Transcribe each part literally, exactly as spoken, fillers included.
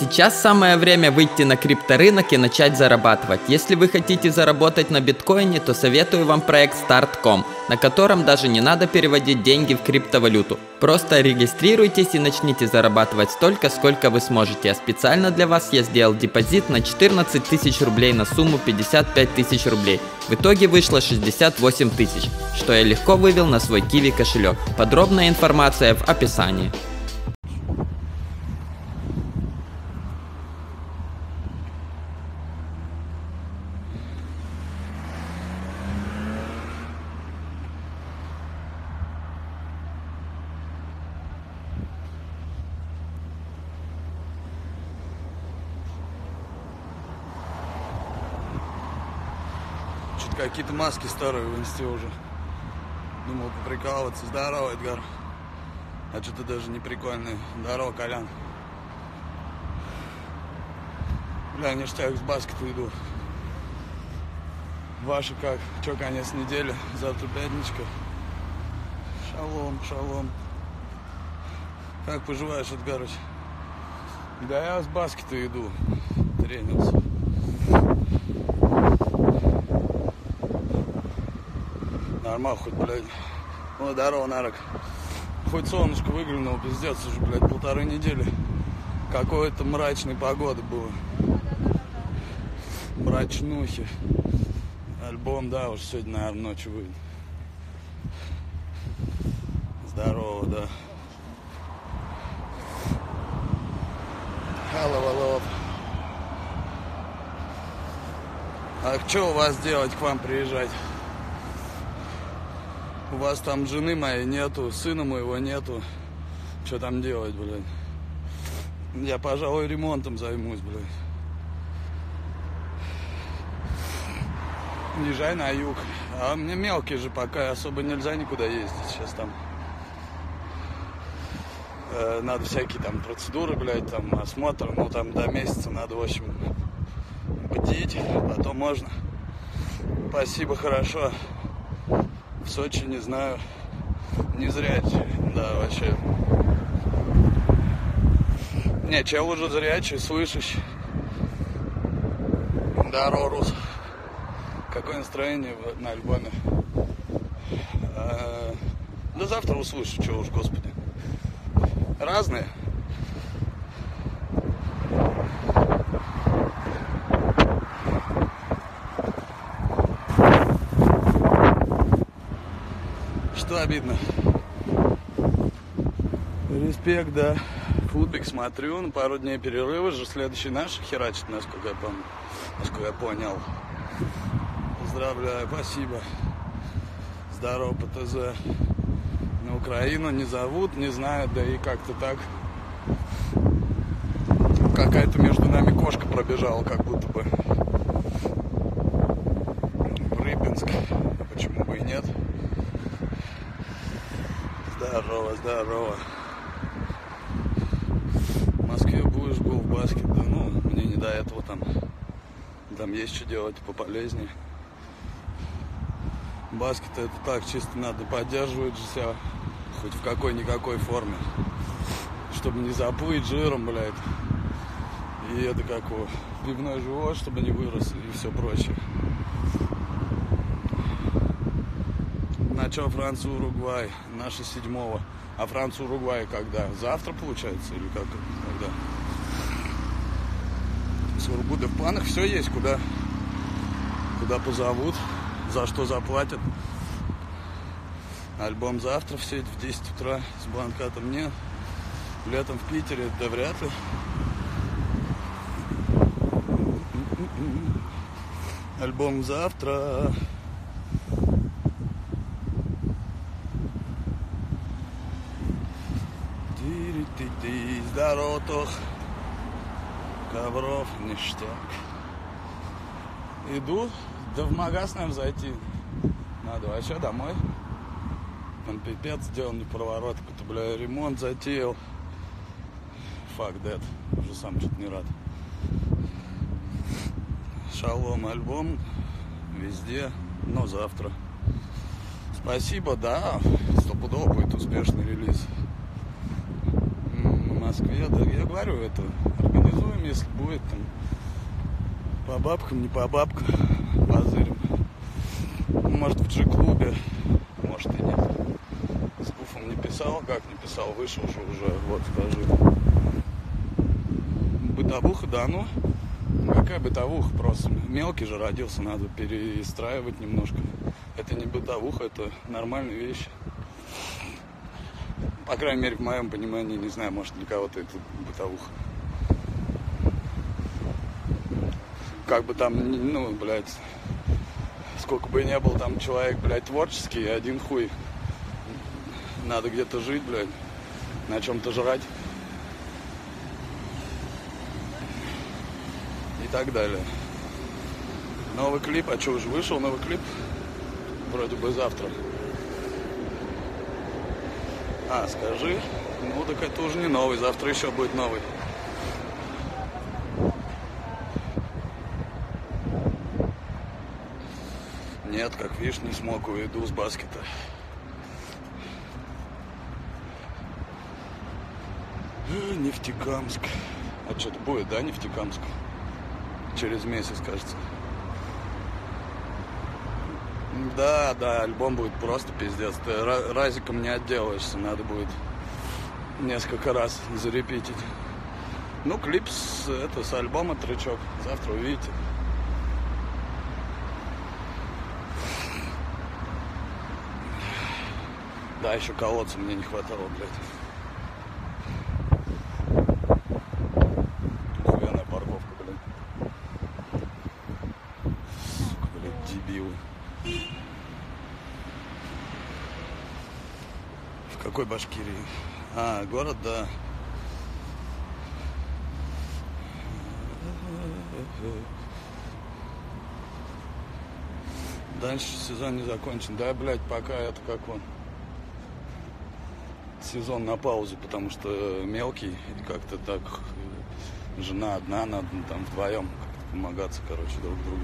Сейчас самое время выйти на крипторынок и начать зарабатывать. Если вы хотите заработать на биткоине, то советую вам проект старт ком, на котором даже не надо переводить деньги в криптовалюту. Просто регистрируйтесь и начните зарабатывать столько, сколько вы сможете. А специально для вас я сделал депозит на четырнадцать тысяч рублей на сумму пятьдесят пять тысяч рублей. В итоге вышло шестьдесят восемь тысяч, что я легко вывел на свой Kiwi кошелек. Подробная информация в описании. Какие-то маски старые вынести уже. Думал поприкалываться. Здорово, Эдгар. А что-то даже не прикольный. Здорово, Колян. Бля, ништяк, с баскета иду. Ваши как? Че, конец недели? Завтра пятничка. Шалом, шалом. Как поживаешь, Эдгарыч? Да я с баскета иду. Тренился. Нормально хоть, блядь. Ну, здорово, нарок. Хоть солнышко выглянуло, пиздец, уже, блядь, полторы недели. Какой-то мрачной погоды было. Мрачнухи. Альбом, да, уж сегодня, наверное, ночью выйдет. Здорово, да. Алло, алло. А что у вас делать, к вам приезжать? У вас там жены моей нету, сына моего нету. Что там делать, блядь? Я, пожалуй, ремонтом займусь, блядь. Езжай на юг. А мне мелкий же пока особо нельзя никуда ездить. Сейчас там э, надо всякие там процедуры, блядь, там осмотр. Ну, там до месяца надо, в общем, бдить. Потом можно. Спасибо, хорошо. В Сочи, не знаю, не зрячий, да, вообще. Не, чел уже зрячий, слышишь? Здорово, Рус. Какое настроение на альбоме? А, да завтра услышу, чего уж, господи. Разные. Обидно. Респект, да. Футбик смотрю, на пару дней перерыва же. Следующий наш херачит, насколько я помню. Насколько я понял. Поздравляю, спасибо. Здорово, ПТЗ. На Украину не зовут, не знаю, да и как-то так. Какая-то между нами кошка пробежала, как будто бы. Рыбинск, почему бы и нет. Здорово, здорово. В Москве будешь гол в баскет, да ну, мне не до этого там. Там есть что делать пополезнее. Баскет это так, чисто надо поддерживать же себя хоть в какой-никакой форме. Чтобы не заплыть жиром, блядь. И это как у пивной живот, чтобы не вырос и все прочее. Начало Франция-Уругвай, наши седьмого. А Франция-Уругвай когда? Завтра, получается, или как? Когда? С Ургуда в планах все есть, куда, куда позовут, за что заплатят. Альбом завтра в сеть в десять утра с Бланкатом нет. Летом в Питере, да вряд ли. Альбом завтра. Ты здорово, Тох. Ковров, ништяк. Иду, да в магаз нам зайти. Надо вообще домой. Там пипец сделал непроворот. Какой-то, бля, ремонт затеял. Fuck that. Уже сам что-то не рад. Шалом, альбом. Везде, но завтра. Спасибо, да. Стопудово будет успешный релиз. В Москве, да, я говорю, это организуем, если будет там по бабкам, не по бабкам, позырим. Может, в Джи-клубе, может и нет. С Буфом не писал, как не писал, вышел же уже, вот скажи. Бытовуха, да ну. Какая бытовуха, просто мелкий же родился, надо перестраивать немножко. Это не бытовуха, это нормальные вещи. По крайней мере, в моем понимании, не знаю, может, для кого-то это бытовуха. Как бы там, ну, блядь, сколько бы ни был там человек, блядь, творческий, один хуй. Надо где-то жить, блядь, на чем-то жрать. И так далее. Новый клип, а что, уже вышел новый клип? Вроде бы завтра. А, скажи. Ну, так это уже не новый, завтра еще будет новый. Нет, как видишь, не смог, уйду с баскета. Нефтекамск. А что-то будет, да, Нефтекамск? Через месяц, кажется. Да, да, альбом будет просто пиздец. Ты разиком не отделаешься, надо будет несколько раз зарепетить. Ну, клип с, это, с альбома тречок. Завтра увидите. Да, еще колодца мне не хватало, блядь. Какой Башкирии? А, город, да. Дальше сезон не закончен. Да, блядь, пока это как он. Сезон на паузу, потому что мелкий. И как-то так жена одна, надо там вдвоем как-то помогаться, короче, друг другу.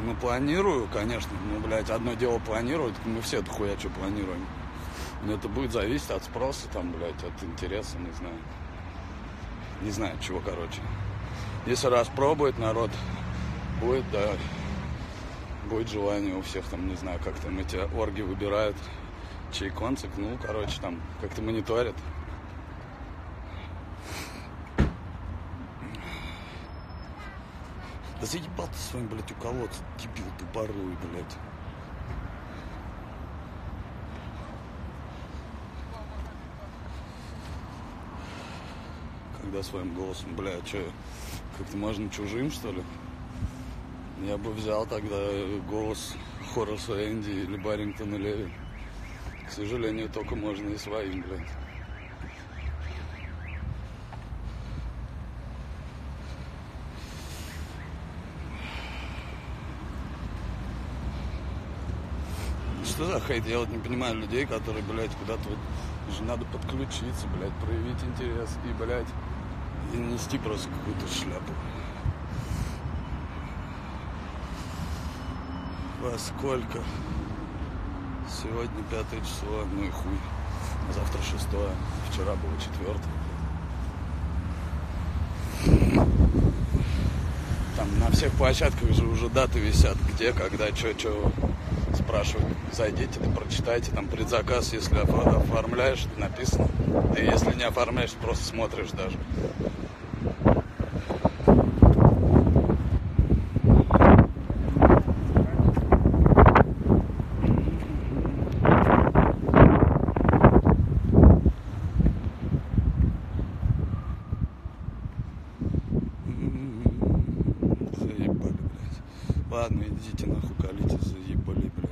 Ну, планирую, конечно. Ну, блядь, одно дело планировать, мы все дохуя что планируем. Но это будет зависеть от спроса, там, блядь, от интереса, не знаю. Не знаю, чего, короче. Если раз пробует народ, будет, да, будет желание у всех, там, не знаю, как там эти орги выбирают, чей концерт, ну, короче, там, как-то мониторят. Да заебал ты с вами, блядь, у колодца, дебил тупорый, блядь. Когда своим голосом, блядь, что, как-то можно чужим, что ли? Я бы взял тогда голос Хораса Энди или Баррингтона Леви. К сожалению, только можно и своим, блядь. Что за хейт? Я вот не понимаю людей, которые, блядь, куда-то вот... Же надо подключиться, блядь, проявить интерес и, блядь, и нести просто какую-то шляпу. Во сколько? Сегодня пятое число, ну и хуй. Завтра шестое, вчера было четвертое. Там на всех площадках же уже даты висят, где, когда, чё, чё... Спрашивают, зайдите, да прочитайте, там предзаказ, если оформляешь, написано. Ты если не оформляешь, просто смотришь даже. Заебали, блядь. Ладно, идите нахуй, колите, заебали, блядь.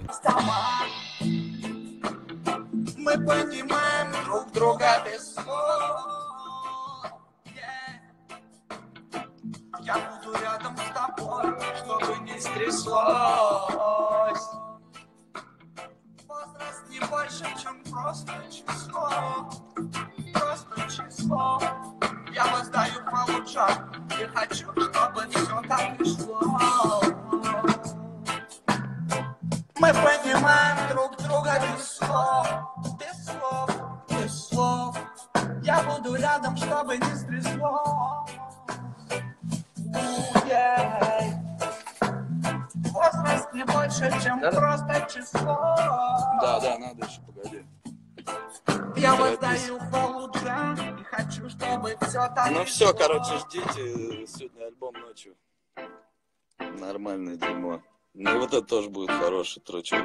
Мы понимаем друг друга без слов. Yeah. Я буду рядом с тобой, чтобы не стряслось. Возраст не больше, чем просто число. Просто число. Я воздаю получше. Я хочу, чтобы все так и шло. Мы понимаем друг друга без слов, без слов, без слов. Я буду рядом, чтобы не стрясло. Возраст не больше, чем да, просто число. Да, да, надо еще, погоди. Я воздаю хвалу и хочу, чтобы все так. Ну все, короче, ждите сегодня альбом ночью. Нормальное дерьмо. Ну вот это тоже будет хороший трючок.